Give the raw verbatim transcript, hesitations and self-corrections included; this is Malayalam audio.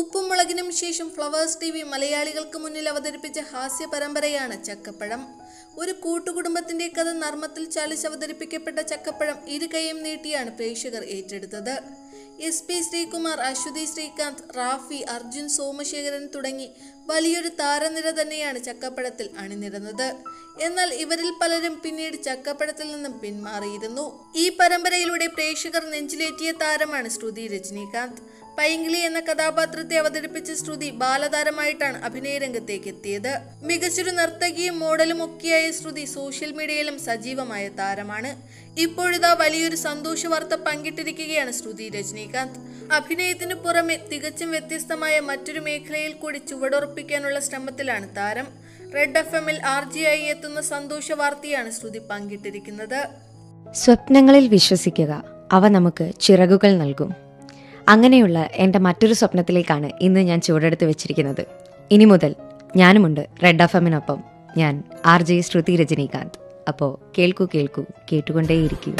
ഉപ്പുമുളകിനും ശേഷം ഫ്ലവേഴ്സ് ടിവി മലയാളികൾക്ക് മുന്നിൽ അവതരിപ്പിച്ച ഹാസ്യ പരമ്പരയാണ് ചക്കപ്പഴം. ഒരു കൂട്ടുകുടുംബത്തിന്റെ കഥ നർമ്മത്തിൽ ചാലിച്ച് അവതരിപ്പിക്കപ്പെട്ട ചക്കപ്പഴം ഇരുകൈയും നീട്ടിയാണ് പ്രേക്ഷകർ ഏറ്റെടുത്തത്. എസ് പി ശ്രീകുമാർ, അശ്വതി ശ്രീകാന്ത്, റാഫി, അർജുൻ സോമശേഖരൻ തുടങ്ങി വലിയൊരു താരനിര തന്നെയാണ് ചക്കപ്പഴത്തിൽ അണിനിരന്നത്. എന്നാൽ ഇവരിൽ പലരും പിന്നീട് ചക്കപ്പഴത്തിൽ നിന്നും പിന്മാറിയിരുന്നു. ഈ പരമ്പരയിലൂടെ പ്രേക്ഷകർ നെഞ്ചിലേറ്റിയ താരമാണ് ശ്രുതി രജനീകാന്ത്. പൈങ്കിളി എന്ന കഥാപാത്രത്തെ അവതരിപ്പിച്ച ശ്രുതി ബാലതാരമായിട്ടാണ് അഭിനയ രംഗത്തേക്ക് എത്തിയത്. മികച്ചൊരു നർത്തകിയും മോഡലും ഒക്കെയായ ശ്രുതി സോഷ്യൽ മീഡിയയിലും സജീവമായ താരമാണ്. ഇപ്പോഴിതാ വലിയൊരു സന്തോഷ വാർത്ത പങ്കിട്ടിരിക്കുകയാണ് ശ്രുതി രജനീകാന്ത്. അഭിനയത്തിനു പുറമെ തികച്ചും വ്യത്യസ്തമായ മറ്റൊരു മേഖലയിൽ കൂടി ചുവടുറപ്പിക്കാനുള്ള ശ്രമത്തിലാണ് താരം. റെഡ് എഫ് എമ്മിൽ ആർ ജി ആയി എത്തുന്ന സന്തോഷ വാർത്തയാണ് ശ്രുതി പങ്കിട്ടിരിക്കുന്നത്. സ്വപ്നങ്ങളിൽ വിശ്വസിക്കുക, അവ നമുക്ക് ചിറകുകൾ നൽകും. അങ്ങനെയുള്ള എൻ്റെ മറ്റൊരു സ്വപ്നത്തിലേക്കാണ് ഇന്ന് ഞാൻ ചുവടെടുത്ത് വെച്ചിരിക്കുന്നത്. ഇനി മുതൽ ഞാനുമുണ്ട് റെഡ് എഫ് എമ്മിനൊപ്പം. ഞാൻ ആർ ജെ ശ്രുതി രജനീകാന്ത്. അപ്പോൾ കേൾക്കൂ കേൾക്കൂ കേട്ടുകൊണ്ടേയിരിക്കൂ.